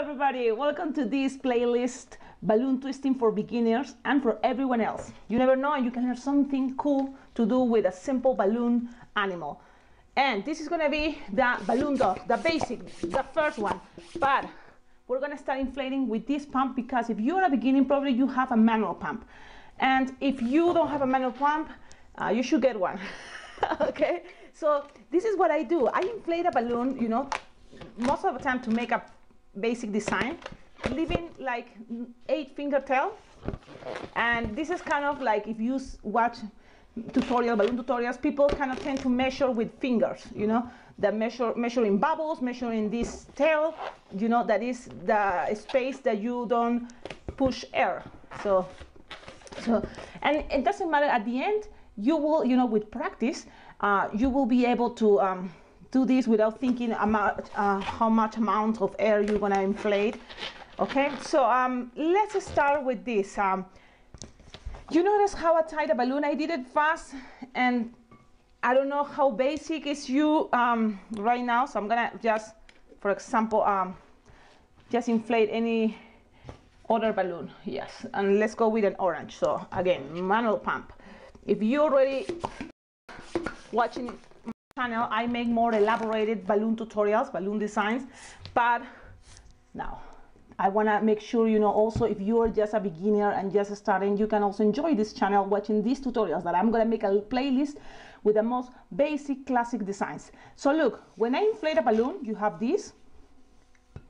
everybody, welcome to this playlist, balloon twisting for beginners and for everyone else. You never know, and you can learn something cool to do with a simple balloon animal. And this is going to be the balloon dog, the basic, the first one, but we're going to start inflating with this pump, because if you're a beginner, probably you have a manual pump, and if you don't have a manual pump, you should get one. Okay, so this is what I do. I inflate a balloon, you know, most of the time to make a basic design, leaving like 8 finger tail. And this is kind of like, if you watch balloon tutorials, people kind of tend to measure with fingers, you know, the measuring bubbles, measuring this tail, you know, that is the space that you don't push air. So and it doesn't matter, at the end you will, you know, with practice you will be able to do this without thinking about how much amount of air you're gonna inflate. Okay, so let's start with this. You notice how I tied a balloon? I did it fast, and I don't know how basic is you right now, so I'm gonna just, for example, just inflate any other balloon. Yes, and let's go with an orange. So again, manual pump. If you're already watching it, channel, I make more elaborated balloon tutorials, balloon designs, but now I want to make sure, you know, also if you're just a beginner and just starting, you can also enjoy this channel watching these tutorials that I'm going to make a playlist with the most basic classic designs. So look, when I inflate a balloon, you have this,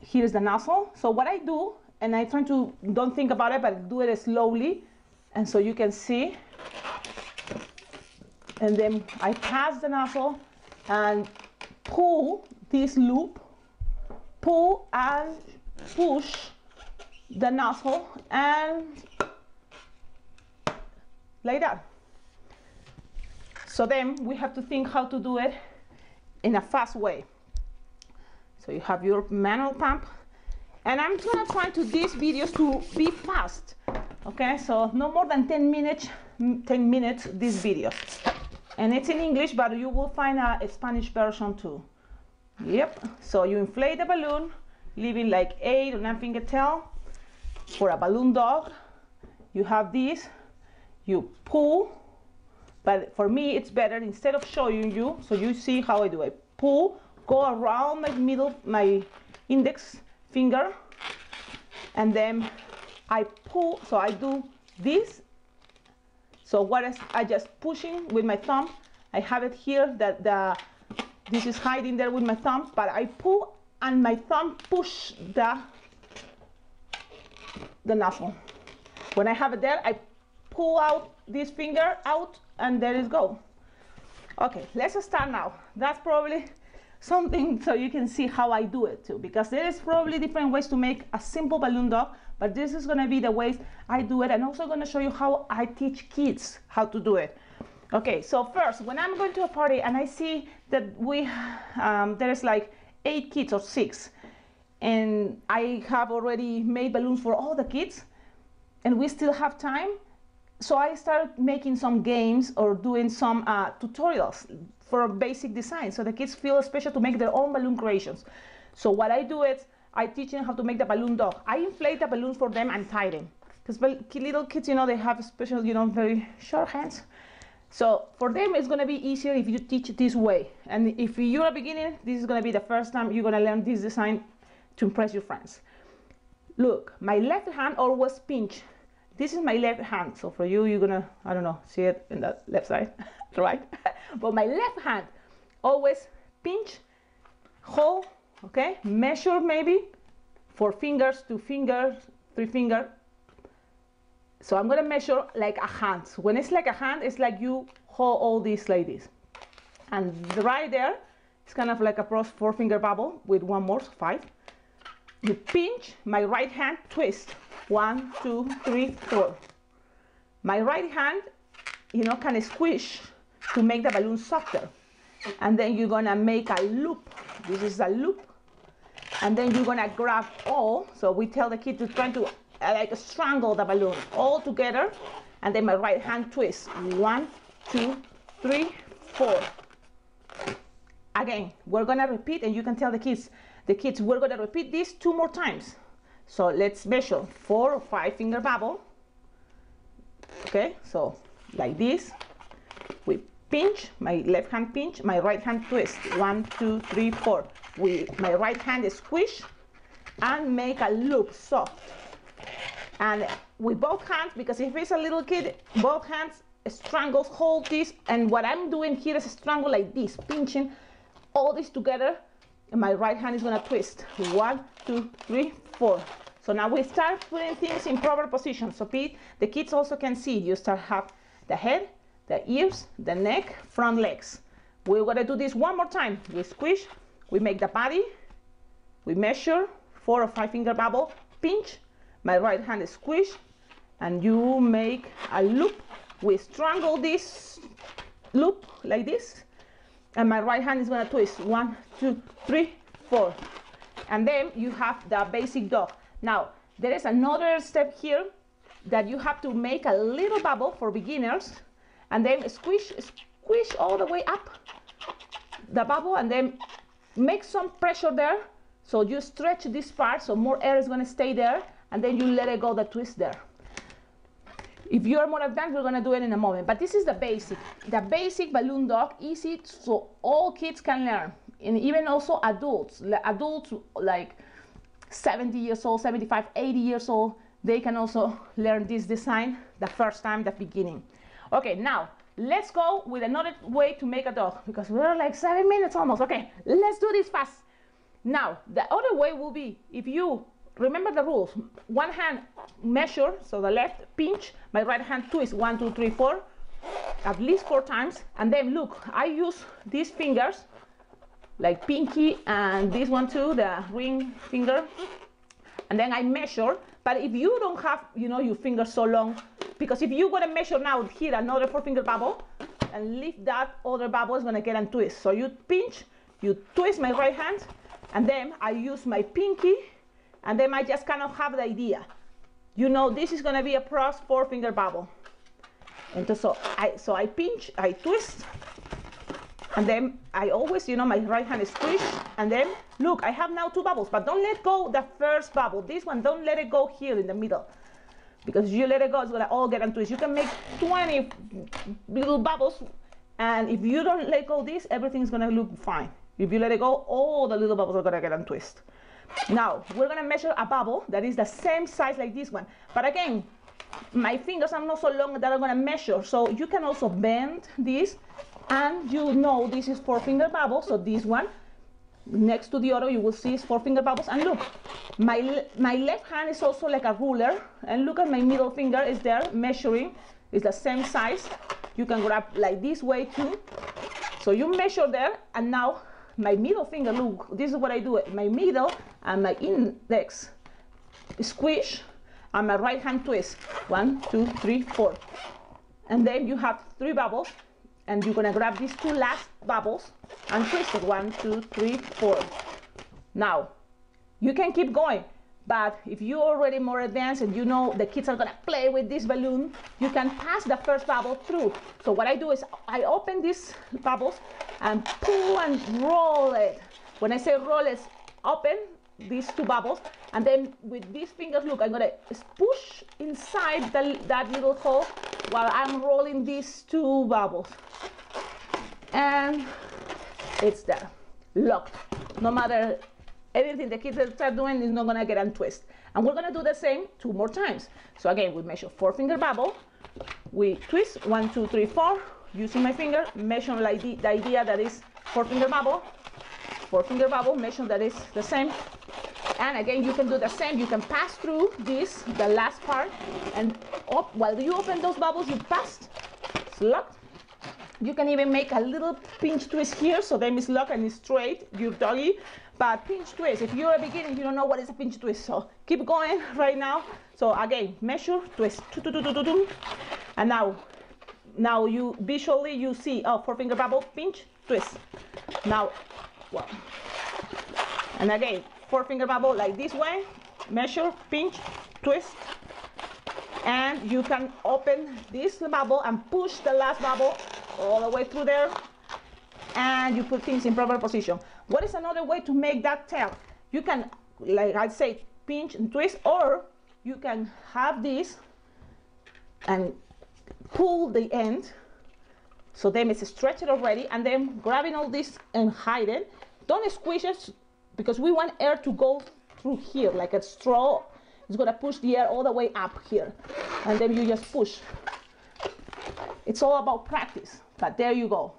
here's the nozzle. So what I do, and I try to don't think about it, but do it slowly, and so you can see. And then I pass the nozzle and pull this loop, pull and push the nozzle, and like that. So then we have to think how to do it in a fast way. So you have your manual pump, and I'm gonna try to these videos to be fast. Okay, so no more than 10 minutes these videos. And it's in English, but you will find a Spanish version too. Yep, so you inflate the balloon, leaving like 8 or 9 finger tail. For a balloon dog, you have this, you pull, but for me it's better, instead of showing you, so you see how I do it. Pull, go around my index finger, and then I pull, so I do this. So what is, I just pushing with my thumb. I have it here that this is hiding there with my thumb, but I pull and my thumb push the nozzle. When I have it there, I pull out this finger out, and there it go. Okay, let's start now. That's probably something so you can see how I do it too, because there is probably different ways to make a simple balloon dog, but this is going to be the ways I do it, and also going to show you how I teach kids how to do it. Okay, so first, when I'm going to a party and I see that we there is like 8 kids or 6, and I have already made balloons for all the kids, and we still have time, so I start making some games or doing some tutorials for basic design, so the kids feel special to make their own balloon creations. So what I do is, I teach them how to make the balloon dog. I inflate the balloons for them and tie them, because little kids, you know, they have special, you know, very short hands. So for them, it's going to be easier if you teach it this way. And if you're a beginner, this is going to be the first time you're going to learn this design to impress your friends. Look, my left hand always pinch. This is my left hand. So for you, you're going to, I don't know, see it in the left side, right? But my left hand always pinch, hold. Okay, measure maybe 4 fingers, 2 fingers, 3 fingers. So I'm going to measure like a hand. When it's like a hand, it's like you hold all this like this. And right there, it's kind of like a 4-finger bubble with one more, so 5. You pinch, my right hand twist. 1, 2, 3, 4. My right hand, you know, can squish to make the balloon softer. And then you're going to make a loop. This is a loop, and then you're gonna grab all. So we tell the kid to try to like strangle the balloon all together, and then my right hand twist. 1, 2, 3, 4. Again, we're gonna repeat, and you can tell the kids the kids, we're going to repeat this 2 more times. So let's measure 4 or 5 finger bubble. Okay, so like this, we pinch, my left hand pinch, my right hand twist, 1, 2, 3, 4. With my right hand squish and make a loop soft. And with both hands, because if it's a little kid, both hands strangles, hold this, and what I'm doing here is strangle like this, pinching all this together, and my right hand is gonna twist. 1, 2, 3, 4. So now we start putting things in proper position. So the kids also can see, you start have the head, the ears, the neck, front legs. We're gonna do this 1 more time. We squish, we make the body, we measure 4 or 5 finger bubble, pinch, my right hand squish, and you make a loop. We strangle this loop like this, and my right hand is gonna twist. 1, 2, 3, 4. And then you have the basic dog. Now, there is another step here that you have to make a little bubble for beginners, and then squish all the way up the bubble, and then make some pressure there. So you stretch this part, so more air is gonna stay there, and then you let it go, the twist there. If you are more advanced, we're gonna do it in a moment, but this is the basic balloon dog, easy, so all kids can learn, and even also adults. Adults like 70 years old, 75, 80 years old, they can also learn this design the first time, the beginning. Okay, now let's go with another way to make a dog, because we're like 7 minutes almost. Okay, let's do this fast. Now, the other way will be, if you remember the rules, one hand measure, so the left pinch, my right hand twist, 1, 2, 3, 4, at least 4 times, and then look, I use these fingers, like pinky and this one too, the ring finger, and then I measure. But if you don't have, you know, your fingers so long, because if you want to measure now here another 4 finger bubble and leave that other bubble, is going to get and twist. So you pinch, you twist my right hand, and then I use my pinky, and then I just kind of have the idea. You know, this is going to be a cross 4 finger bubble. And so I pinch, I twist, and then I always, you know, my right hand is squish, and then look, I have now 2 bubbles, but don't let go the first bubble. This one, don't let it go here in the middle, because you let it go, it's gonna all get and twist. You can make 20 little bubbles, and if you don't let go this, everything's gonna look fine. If you let it go, all the little bubbles are gonna get and twist. Now, we're gonna measure a bubble that is the same size like this one, but again, my fingers are not so long that I'm gonna measure, so you can also bend this, and you know this is 4 finger bubble, so this one next to the other you will see is 4 finger bubbles. And look, my left hand is also like a ruler, and look at my middle finger is there measuring, it's the same size. You can grab like this way too, so you measure there, and now my middle finger, look, this is what I do, my middle and my index squish, and my right hand twist, 1, 2, 3, 4, and then you have 3 bubbles, and you're gonna grab these 2 last bubbles and twist it, 1, 2, 3, 4. Now, you can keep going, but if you're already more advanced and you know the kids are gonna play with this balloon, you can pass the first bubble through. So what I do is I open these bubbles and pull and roll it. When I say roll, it's open these 2 bubbles, and then with these fingers, look, I'm gonna push inside that little hole while I'm rolling these 2 bubbles, and it's there, locked. No matter anything the kids are doing, is not gonna get untwist. And we're gonna do the same 2 more times. So again, we measure 4 finger bubble, we twist, 1, 2, 3, 4, using my finger, measure like the idea that is 4 finger bubble, 4 finger bubble, measure that is the same. And again, you can do the same, you can pass through this, the last part, and while you open those bubbles, you pass, it's locked. You can even make a little pinch twist here, so then it's locked and it's straight, your doggy. But pinch twist, if you're a beginner, you don't know what is a pinch twist, so keep going right now. So again, measure, twist, and now you visually, you see, oh, 4 finger bubble, pinch, twist. Now, well, and again, 4 finger bubble like this way, measure, pinch, twist, and you can open this bubble and push the last bubble all the way through there, and you put things in proper position. What is another way to make that tail? You can, like I say, pinch and twist, or you can have this and pull the end, so then it's stretched already, and then grabbing all this and hide it. Don't squish it, because we want air to go through here, like a straw. It's gonna push the air all the way up here, and then you just push. It's all about practice, but there you go.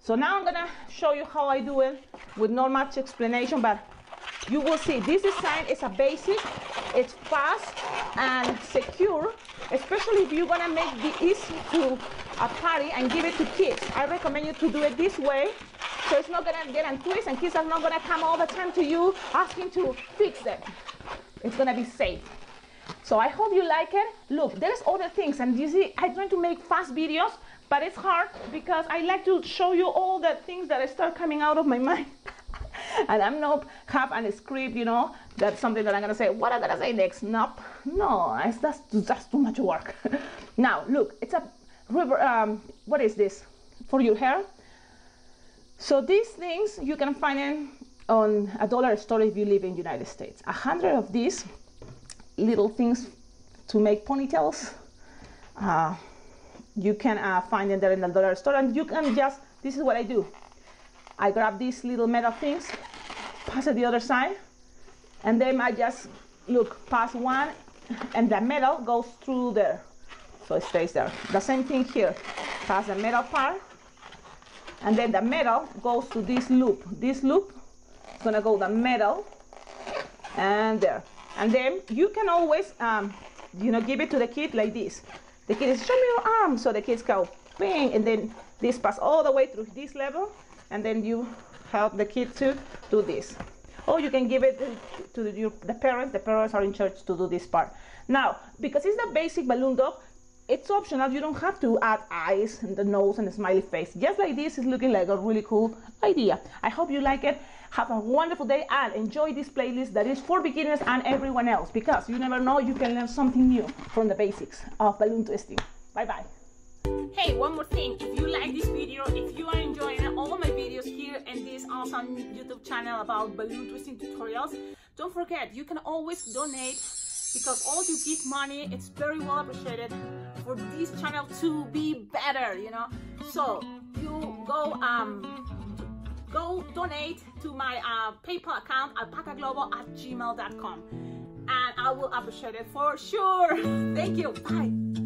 So now I'm gonna show you how I do it with not much explanation, but you will see this design is a basic, it's fast and secure, especially if you're gonna make the easy to a party and give it to kids. I recommend you to do it this way, so it's not gonna get untwisted and kids are not gonna come all the time to you asking to fix them. It's gonna be safe. So I hope you like it. Look, there's other things, and you see, I try to make fast videos, but it's hard because I like to show you all the things that start coming out of my mind. And I'm not have a script, you know, that's something that I'm gonna say, what I'm gonna say next? Nope. No, it's that's too much work. Now, look, it's a river, what is this? For your hair. So these things, you can find them on a dollar store if you live in the United States. 100 of these little things to make ponytails. You can find them there in the dollar store, and you can just, this is what I do. I grab these little metal things, pass it the other side, and then I just, look, pass one, and the metal goes through there, so it stays there. The same thing here, pass the metal part, and then the metal goes to this loop. This loop is gonna go the metal, and there. And then you can always, you know, give it to the kid like this. The kid is, show me your arm, so the kids go, bang, and then this pass all the way through this level, and then you help the kid to do this. Or you can give it to the parents. The parents are in charge to do this part. Now, because it's the basic balloon dog, it's optional. You don't have to add eyes and the nose and the smiley face. Just like this is looking like a really cool idea. I hope you like it. Have a wonderful day and enjoy this playlist that is for beginners and everyone else, because you never know, you can learn something new from the basics of balloon twisting. Bye-bye. Hey, one more thing, if you like this video, if you are enjoying all my videos here and this awesome YouTube channel about balloon twisting tutorials, don't forget, you can always donate, because all you give money, it's very well appreciated for this channel to be better, you know. So you go donate to my PayPal account, alpacaglobo@gmail.com, and I will appreciate it for sure. Thank you, bye.